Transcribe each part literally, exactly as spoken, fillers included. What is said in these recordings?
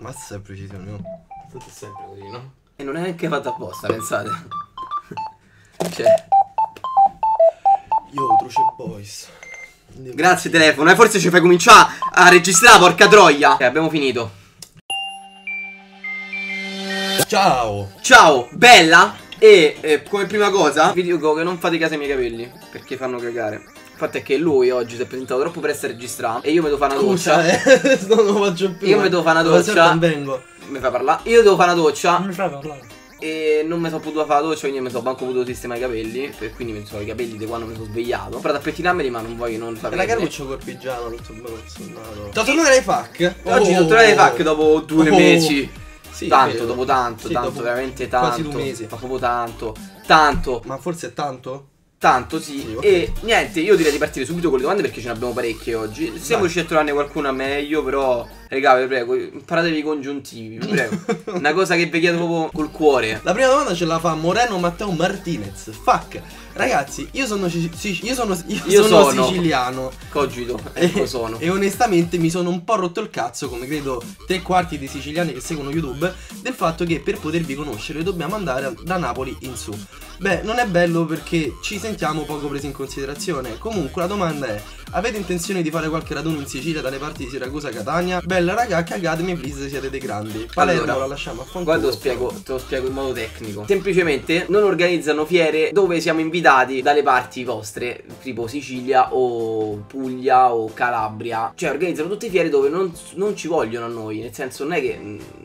Mazza precisione, no? Tutto è sempre così, no? E non è neanche fatto apposta, pensate. Cioè Yo, Truce Boys. Andiamo. Grazie telefono, e forse ci fai cominciare a registrare, porca troia. Ok, abbiamo finito. Ciao. Ciao, bella. E eh, come prima cosa vi dico che non fate caso ai miei capelli, perché fanno cagare. Il fatto è che lui oggi si è presentato troppo presto a registrare e io mi devo fare una doccia. Scusa, eh. Non lo faccio più. Io mi devo fare una doccia. Non vengo. Mi fai parlare. Io devo fare una doccia. Non mi fai parlare. E non mi sono potuto fare la doccia, quindi mi sono manco potuto sistemare i capelli. E quindi mi sono i capelli di quando mi sono svegliato. Ho provato a pettinarmeli, ma non voglio non sapere. La caruccio col pigiama, tutto bello insonnato. T'ho tornato dai fuck? Oh. Oggi sono tornato dai fuck dopo due oh. mesi. Sì, tanto, dopo tanto, sì, tanto, dopo veramente tanto. Quasi due mesi. Ma proprio tanto, tanto. Ma forse è tanto? Tanto, sì, sì, okay. E niente, io direi di partire subito con le domande perché ce ne abbiamo parecchie oggi. Se riuscite a trovarne qualcuna meglio, però, raga, vi prego, imparatevi i congiuntivi, vi prego. Una cosa che vi chiedo proprio col cuore. La prima domanda ce la fa Moreno Matteo Martinez. Fuck. Ragazzi, io sono, io sono, io io sono, sono siciliano. Cogito, e, io sono. E onestamente mi sono un po' rotto il cazzo, come credo tre quarti dei siciliani che seguono YouTube, del fatto che per potervi conoscere dobbiamo andare da Napoli in su. Beh, non è bello perché ci sentiamo poco presi in considerazione. Comunque la domanda è: avete intenzione di fare qualche raduno in Sicilia dalle parti di Siracusa, Catania? Bella raga, cagatemi please, siete dei grandi. Palermo allora, la lasciamo a fanculo. Guarda, te lo spiego, te lo spiego in modo tecnico. Semplicemente non organizzano fiere dove siamo invitati dalle parti vostre, tipo Sicilia o Puglia o Calabria. Cioè organizzano tutte fiere dove non, non ci vogliono a noi. Nel senso, non è che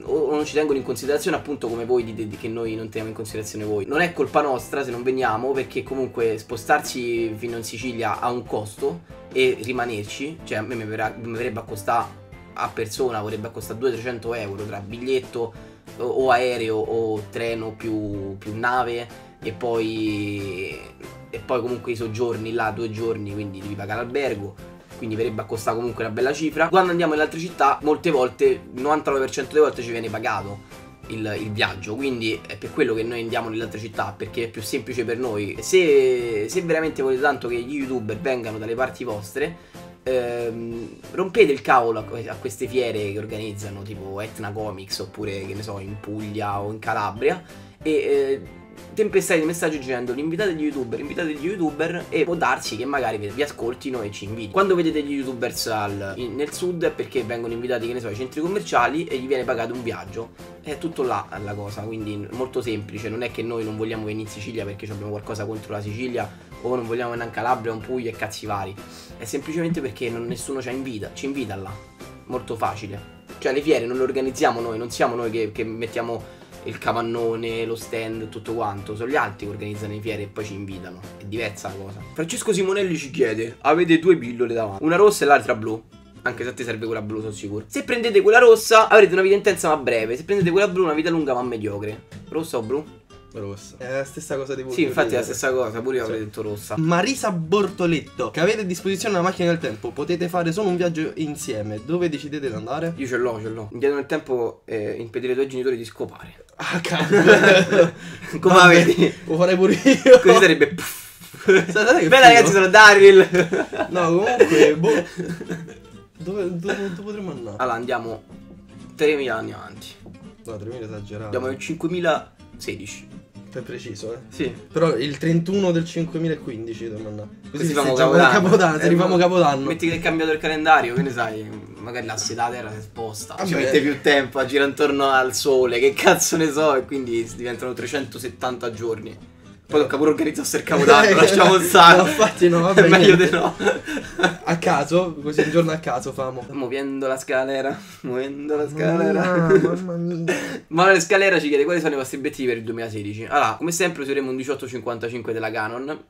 o non ci tengono in considerazione, appunto come voi dite che noi non teniamo in considerazione voi. Non è colpa nostra se non veniamo, perché comunque spostarci fino in Sicilia ha un costo e rimanerci, cioè a me mi verrebbe a costare a persona, vorrebbe a costare duecento trecento euro tra biglietto o, o aereo o treno più, più nave, e poi e poi comunque i soggiorni là, due giorni, quindi devi pagare l'albergo, quindi verrebbe a costare comunque una bella cifra. Quando andiamo in altre città, molte volte, il novantanove per cento delle volte ci viene pagato Il, il viaggio, quindi è per quello che noi andiamo nell'altra città, perché è più semplice per noi. Se, se veramente volete tanto che gli youtuber vengano dalle parti vostre, ehm, rompete il cavolo a, a queste fiere che organizzano, tipo Etna Comics, oppure che ne so, in Puglia o in Calabria, e eh, tempestate di messaggi dicendo invitate gli youtuber, invitate gli youtuber, e può darsi che magari vi ascoltino e ci invitano. Quando vedete gli youtubers al, in, nel sud, è perché vengono invitati, che ne so, ai centri commerciali e gli viene pagato un viaggio. È tutto là la cosa, quindi molto semplice. Non è che noi non vogliamo venire in Sicilia perché abbiamo qualcosa contro la Sicilia, o non vogliamo venire in Calabria o in Puglia e cazzi vari. È semplicemente perché non, nessuno ci invita, ci invita là. Molto facile. Cioè le fiere non le organizziamo noi, non siamo noi che, che mettiamo il capannone, lo stand, tutto quanto. Sono gli altri che organizzano le fiere e poi ci invitano. È diversa la cosa. Francesco Simonelli ci chiede: avete due pillole davanti, una rossa e l'altra blu. Anche se a te serve quella blu, sono sicuro. Se prendete quella rossa avrete una vita intensa ma breve, se prendete quella blu una vita lunga ma mediocre. Rossa o blu? Rossa. È la stessa cosa di voi. Sì, infatti è la stessa cosa, pure io avrei detto rossa. Marisa Bortoletto: che avete a disposizione una macchina del tempo, potete fare solo un viaggio insieme, dove decidete di andare? Io ce l'ho, ce l'ho. Indietro nel tempo, eh, impedire ai tuoi genitori di scopare. Ah cazzo. Come vabbè, vedi? Lo farei pure io. Così sarebbe puff. Bella ragazzi, sono Daryl. No, comunque boh. Dove, dove, dove potremmo andare? Allora andiamo tremila anni avanti. No, tremila esagerato. Andiamo nel cinquemilasedici. Per preciso, eh? Sì. Però il trentuno del cinquemilaquindici dovremmo andare. Così si facciamo Capodanno, Capodanno eh, se arriviamo a Capodanno. Metti che è cambiato il calendario, che ne sai? Magari la della terra si sposta, ah, ci beh. mette più tempo a girare intorno al sole, che cazzo ne so. E quindi diventano trecentosettanta giorni. Poi tocca pure organizzarsi il Capodanno, lasciamo stare. No, infatti no, vabbè. Meglio di no. A caso, così un giorno a caso famo. Muovendo la scalera, muovendo la scalera. Oh, mamma mia. Manuel Scalera ci chiede: quali sono i vostri obiettivi per il duemilasedici? Allora, come sempre useremo un diciotto cinquantacinque della Canon.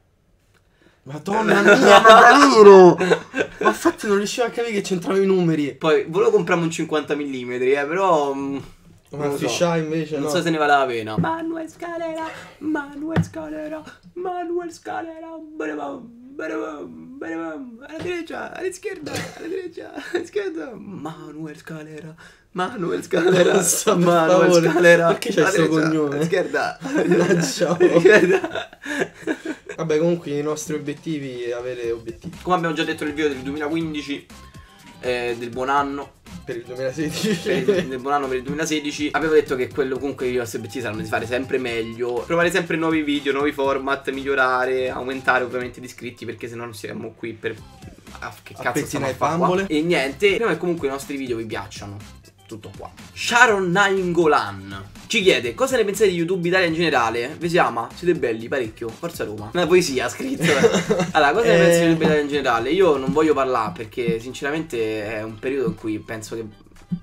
Madonna mia, ma davvero? Ma infatti non riuscivo a capire che c'entravano i numeri. Poi, volevo comprarmi un cinquanta millimetri, eh, però... Non, so. Invece, non no. so se ne vale la pena. Manuel Scalera, Manuel Scalera, Manuel Scalera. Alla derecha, all'izquierda, alla derecha, all'izquierda. Manuel Scalera, Manuel Scalera, Manuel Scalera, Manuel Scalera. Perché c'è questo cognome? All'izquierda, all'izquierda. Vabbè, comunque i nostri obiettivi, avere obiettivi. Come abbiamo già detto nel video del duemilaquindici, eh, del buon anno. per il duemilasedici. Per il, buon anno per il duemilasedici. Avevo detto che quello comunque i nostri obiettivi saranno di fare sempre meglio, provare sempre nuovi video, nuovi format, migliorare, aumentare ovviamente gli iscritti, perché se no non siamo qui per... Ah, che cazzo stiamo a fare qua? E niente, speriamo che comunque i nostri video vi piacciono. Tutto qua. Sharon Nangolan ci chiede: cosa ne pensate di YouTube Italia in generale? Vi si ama? Siete belli parecchio, forza Roma. Una poesia scritta. Allora, cosa ne pensi di YouTube Italia in generale? Io non voglio parlare perché sinceramente è un periodo in cui penso che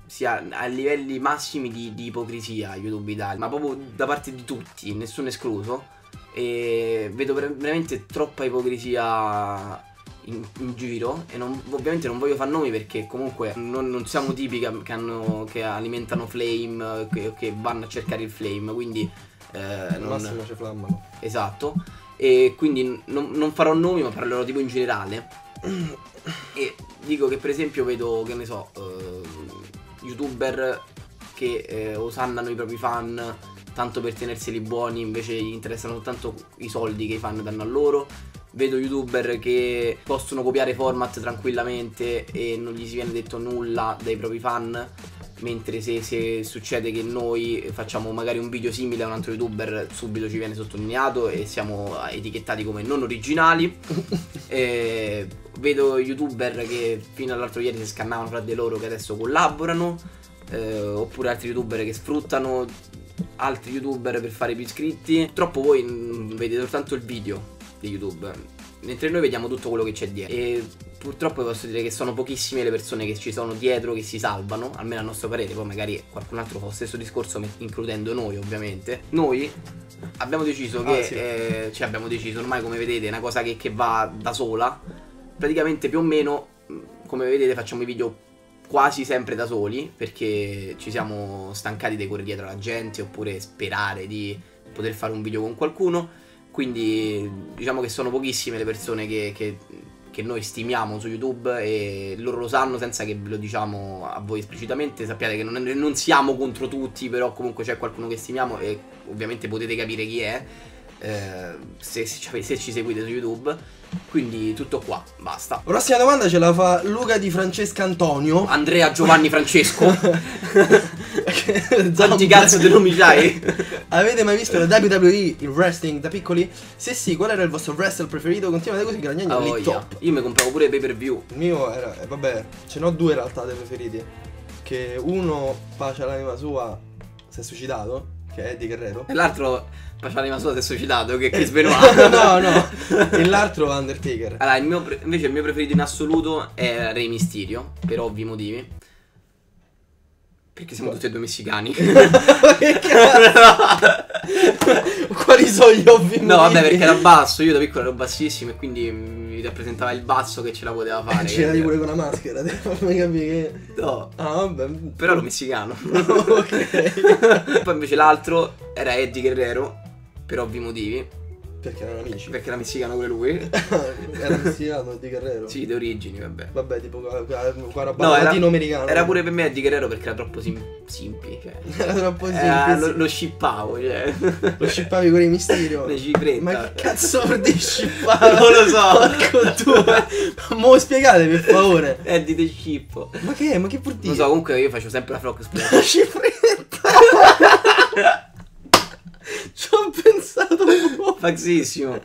sia a livelli massimi di, di ipocrisia YouTube Italia, ma proprio da parte di tutti, nessuno escluso. E vedo veramente troppa ipocrisia In, in giro, e non, ovviamente non voglio far nomi perché comunque non, non siamo tipi che, che, hanno, che alimentano flame, che, che vanno a cercare il flame, quindi eh, non c'è flammano. Esatto, e quindi non, non farò nomi, ma parlerò tipo in generale. E dico che per esempio vedo, che ne so, eh, youtuber che eh, osannano i propri fan tanto per tenerseli buoni, invece gli interessano soltanto i soldi che i fan danno a loro. Vedo youtuber che possono copiare format tranquillamente e non gli si viene detto nulla dai propri fan, mentre se, se succede che noi facciamo magari un video simile a un altro youtuber, subito ci viene sottolineato e siamo etichettati come non originali. E vedo youtuber che fino all'altro ieri si scannavano fra di loro, che adesso collaborano, eh, oppure altri youtuber che sfruttano altri youtuber per fare più iscritti. Purtroppo voi vedete soltanto il video di YouTube, mentre noi vediamo tutto quello che c'è dietro, e purtroppo posso dire che sono pochissime le persone che ci sono dietro che si salvano, almeno a nostro parere. Poi magari qualcun altro fa lo stesso discorso, includendo noi ovviamente. Noi abbiamo deciso che ah, sì. eh, cioè abbiamo deciso, ormai come vedete è una cosa che, che va da sola, praticamente più o meno come vedete facciamo i video quasi sempre da soli, perché ci siamo stancati di correre dietro alla gente oppure sperare di poter fare un video con qualcuno. Quindi diciamo che sono pochissime le persone che, che, che noi stimiamo su YouTube, e loro lo sanno senza che ve lo diciamo a voi esplicitamente. Sappiate che non, non siamo contro tutti, però comunque c'è qualcuno che stimiamo e ovviamente potete capire chi è, eh, se, se, se ci seguite su YouTube. Quindi tutto qua, basta. Prossima domanda ce la fa Luca di Francesca Antonio. Andrea Giovanni Francesco. Quanti cazzo te non mi sai? Avete mai visto la W W E, il wrestling da piccoli? Se sì, qual era il vostro wrestler preferito? Continuate così che la gnagna è top. Io mi compravo pure pay per view. Il mio era, eh, vabbè, ce n'ho due in realtà dei preferiti. Che uno, pace all'anima sua, si è suicidato, che è Eddie Guerrero. E l'altro, pace all'anima sua, si è suicidato, che è Chris Benoit. No, no. E l'altro, Undertaker. Allora, il mio invece il mio preferito in assoluto è Rey Mysterio, per ovvi motivi. Perché siamo tutti e due messicani. Che cazzo? Quali sono gli ovvi? No, vabbè, perché era basso. Io da piccolo ero bassissimo e quindi mi rappresentava il basso che ce la poteva fare. Ce l'avevi pure con la maschera, devi farmi capire che... No. Ah, vabbè. Però ero messicano. Ok. Poi invece l'altro era Eddie Guerrero, per ovvi motivi. Perché erano amici. Perché era messicano pure lui. Era messicano Eddie Guerrero. Sì, di origini, vabbè. Vabbè, tipo qua roba latinoamericana. Era pure per me Eddie Guerrero perché era troppo sim simpi. Cioè. Era troppo simpi. Era, sì. Lo, lo scippavo, cioè. Lo scippavi con i Mysterio. Le cipretta. Ma che cazzo vuol dire scippare? Non lo so. Porco tu. Mo spiegate per favore. Eddie te scippo. Ma che è? Ma che vuol dire? Non so, comunque io faccio sempre la frock split. La cipretta. Ci ho pensato un po'. Faxissimo.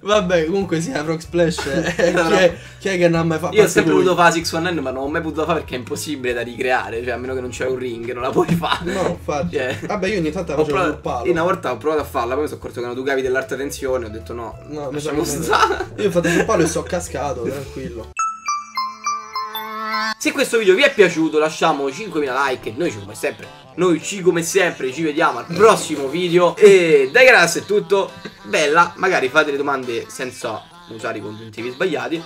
Vabbè, comunque sì, Rock Splash eh, no, chi, no. È, chi è che non ha mai fatto? Io ho sempre voluto fare six one nine, ma non ho mai potuto fare perché è impossibile da ricreare. Cioè, a meno che non c'è un ring, non la puoi fare. No, infatti cioè, vabbè, io ogni tanto la faccio sul palo. Io una volta ho provato a farla, poi mi sono accorto che erano due cavi dell'alta tensione. Ho detto no, no, lasciamo stare. Io ho fatto sul palo e sono cascato, tranquillo. Se questo video vi è piaciuto lasciamo cinquemila like e noi ci come sempre Noi ci come sempre ci vediamo al prossimo video. E dai ragazzi è tutto. Bella, magari fate le domande senza usare i congiuntivi sbagliati,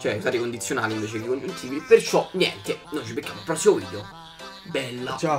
cioè usare i condizionali invece che i congiuntivi. Perciò niente, noi ci becchiamo al prossimo video. Bella. Ciao.